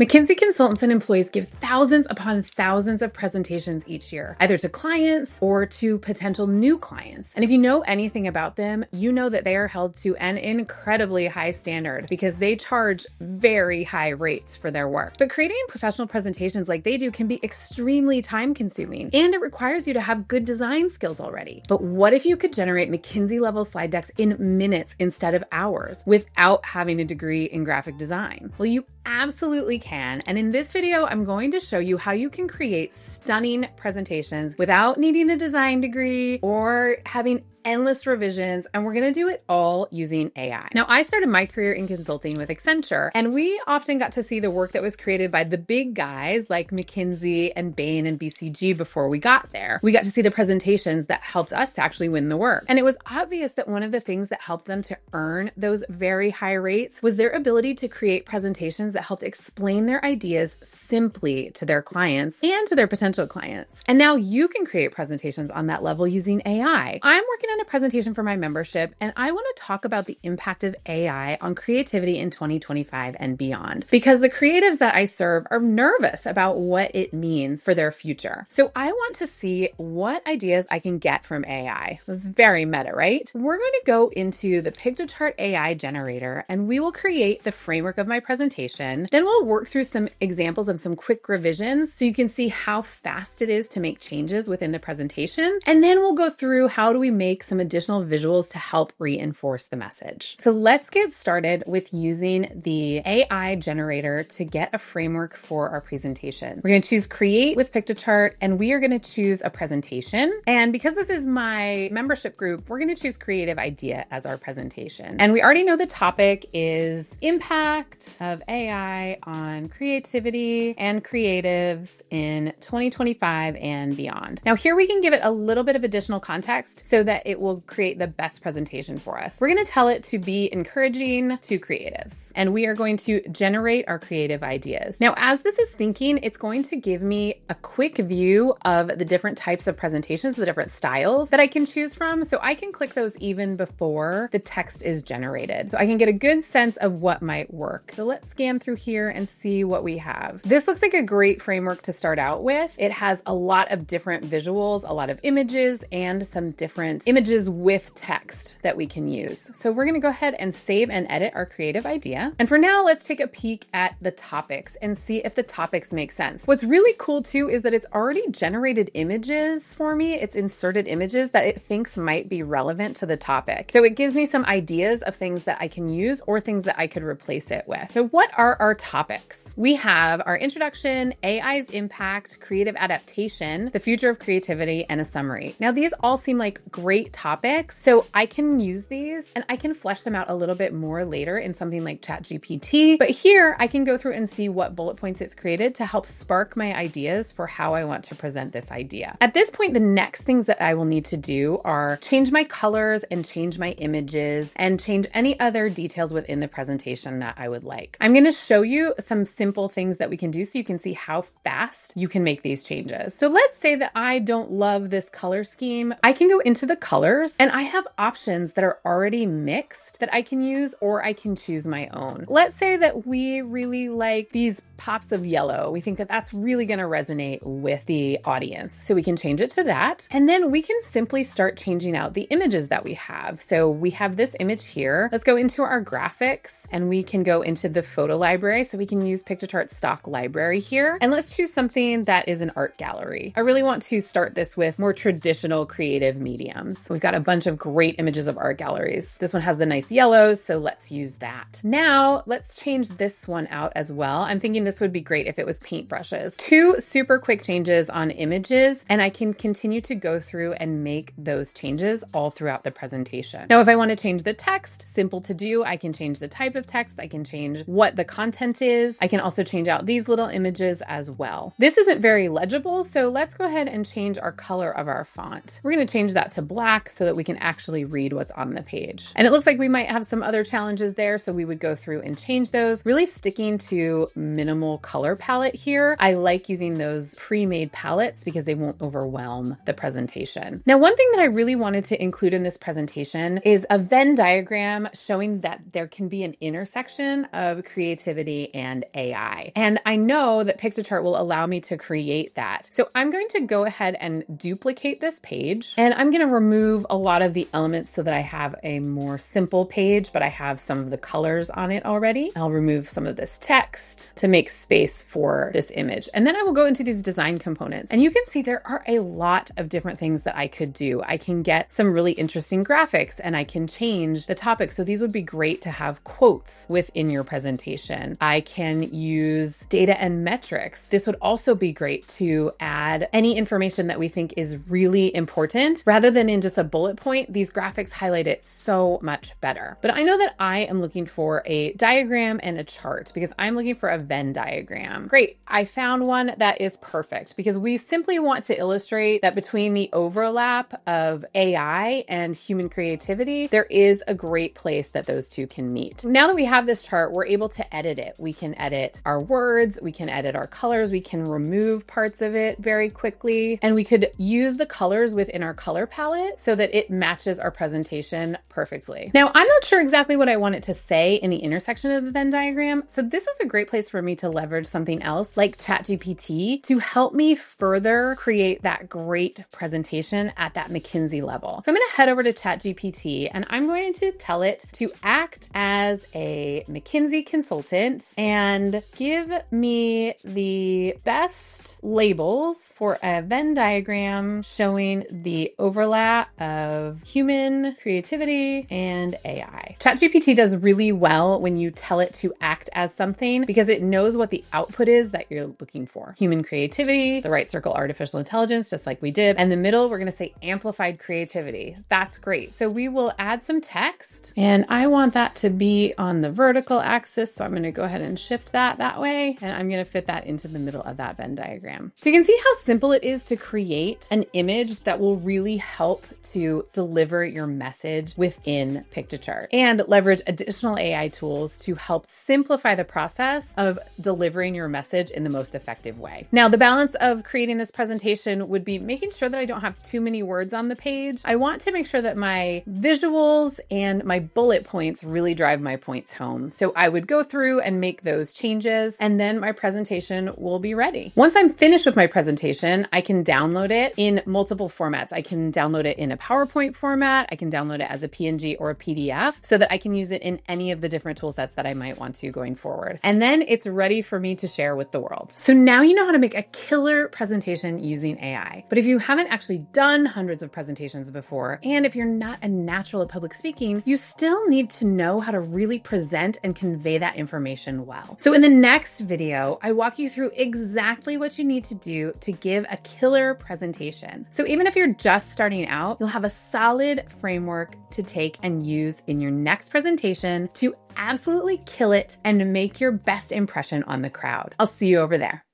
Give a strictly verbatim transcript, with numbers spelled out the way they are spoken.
McKinsey consultants and employees give thousands upon thousands of presentations each year, either to clients or to potential new clients. And if you know anything about them, you know that they are held to an incredibly high standard because they charge very high rates for their work. But creating professional presentations like they do can be extremely time-consuming, and it requires you to have good design skills already. But what if you could generate McKinsey-level slide decks in minutes instead of hours without having a degree in graphic design? Well, you absolutely can. Can. And in this video, I'm going to show you how you can create stunning presentations without needing a design degree or having endless revisions, and we're gonna do it all using A I. Now, I started my career in consulting with Accenture, and we often got to see the work that was created by the big guys like McKinsey and Bain and B C G before we got there. We got to see the presentations that helped us to actually win the work. And it was obvious that one of the things that helped them to earn those very high rates was their ability to create presentations that helped explain their ideas simply to their clients and to their potential clients. And now you can create presentations on that level using A I. I'm working on a presentation for my membership, and I want to talk about the impact of A I on creativity in twenty twenty-five and beyond, because the creatives that I serve are nervous about what it means for their future. So I want to see what ideas I can get from A I. This is very meta, right? We're going to go into the Piktochart A I generator, and we will create the framework of my presentation. Then we'll work through some examples of some quick revisions so you can see how fast it is to make changes within the presentation. And then we'll go through how do we make some additional visuals to help reinforce the message. So let's get started with using the A I generator to get a framework for our presentation. We're going to choose Create with Piktochart, and we are going to choose a presentation. And because this is my membership group, we're going to choose Creative Idea as our presentation. And we already know the topic is impact of A I on creativity and creatives in twenty twenty-five and beyond. Now here we can give it a little bit of additional context so that it will create the best presentation for us. We're going to tell it to be encouraging to creatives, and we are going to generate our creative ideas. Now, as this is thinking, it's going to give me a quick view of the different types of presentations, the different styles that I can choose from. So I can click those even before the text is generated, so I can get a good sense of what might work. So let's scan through here and see what we have. This looks like a great framework to start out with. It has a lot of different visuals, a lot of images, and some different images with text that we can use. So we're going to go ahead and save and edit our creative idea. And for now, let's take a peek at the topics and see if the topics make sense. What's really cool too is that it's already generated images for me. It's inserted images that it thinks might be relevant to the topic. So it gives me some ideas of things that I can use or things that I could replace it with. So what are our topics? We have our introduction, A I's impact, creative adaptation, the future of creativity, and a summary. Now these all seem like great Great topics. So I can use these and I can flesh them out a little bit more later in something like ChatGPT. But here I can go through and see what bullet points it's created to help spark my ideas for how I want to present this idea. At this point, the next things that I will need to do are change my colors and change my images and change any other details within the presentation that I would like. I'm going to show you some simple things that we can do so you can see how fast you can make these changes. So let's say that I don't love this color scheme. I can go into the colors, and I have options that are already mixed that I can use, or I can choose my own. Let's say that we really like these pops of yellow. We think that that's really going to resonate with the audience. So we can change it to that. And then we can simply start changing out the images that we have. So we have this image here. Let's go into our graphics, and we can go into the photo library. So we can use Piktochart stock library here. And let's choose something that is an art gallery. I really want to start this with more traditional creative medium. We've got a bunch of great images of art galleries. This one has the nice yellows, so let's use that. Now let's change this one out as well. I'm thinking this would be great if it was paintbrushes. Two super quick changes on images, and I can continue to go through and make those changes all throughout the presentation. Now, if I want to change the text, simple to do. I can change the type of text. I can change what the content is. I can also change out these little images as well. This isn't very legible, so let's go ahead and change our color of our font. We're going to change that to black. black so that we can actually read what's on the page. And it looks like we might have some other challenges there, so we would go through and change those. Really sticking to minimal color palette here. I like using those pre-made palettes because they won't overwhelm the presentation. Now, one thing that I really wanted to include in this presentation is a Venn diagram showing that there can be an intersection of creativity and A I. And I know that Piktochart will allow me to create that. So I'm going to go ahead and duplicate this page, and I'm going to remove a lot of the elements so that I have a more simple page, but I have some of the colors on it already. I'll remove some of this text to make space for this image. And then I will go into these design components, and you can see there are a lot of different things that I could do. I can get some really interesting graphics, and I can change the topic. So these would be great to have quotes within your presentation. I can use data and metrics. This would also be great to add any information that we think is really important. Rather than in just a bullet point, these graphics highlight it so much better. But I know that I am looking for a diagram and a chart because I'm looking for a Venn diagram. Great, I found one that is perfect because we simply want to illustrate that between the overlap of A I and human creativity, there is a great place that those two can meet. Now that we have this chart, we're able to edit it. We can edit our words, we can edit our colors, we can remove parts of it very quickly, and we could use the colors within our color palette so that it matches our presentation perfectly. Now, I'm not sure exactly what I want it to say in the intersection of the Venn diagram, so this is a great place for me to leverage something else like ChatGPT to help me further create that great presentation at that McKinsey level. So I'm going to head over to ChatGPT, and I'm going to tell it to act as a McKinsey consultant and give me the best labels for a Venn diagram showing the overlap of human creativity and A I. ChatGPT does really well when you tell it to act as something because it knows what the output is that you're looking for. Human creativity, the right circle artificial intelligence, just like we did. And the middle, we're going to say amplified creativity. That's great. So we will add some text, and I want that to be on the vertical axis. So I'm going to go ahead and shift that that way. And I'm going to fit that into the middle of that Venn diagram. So you can see how simple it is to create an image that will really help to deliver your message within Piktochart and leverage additional A I tools to help simplify the process of delivering your message in the most effective way. Now, the balance of creating this presentation would be making sure that I don't have too many words on the page. I want to make sure that my visuals and my bullet points really drive my points home. So I would go through and make those changes, and then my presentation will be ready. Once I'm finished with my presentation, I can download it in multiple formats. I can download it in a PowerPoint format. I can download it as a P N G or a P D F so that I can use it in any of the different tool sets that I might want to going forward. And then it's ready for me to share with the world. So now you know how to make a killer presentation using A I. But if you haven't actually done hundreds of presentations before, and if you're not a natural at public speaking, you still need to know how to really present and convey that information well. So in the next video, I walk you through exactly what you need to do to give a killer presentation. So even if you're just starting out, you'll have a solid framework to take and use in your next presentation to absolutely kill it and make your best impression on the crowd. I'll see you over there.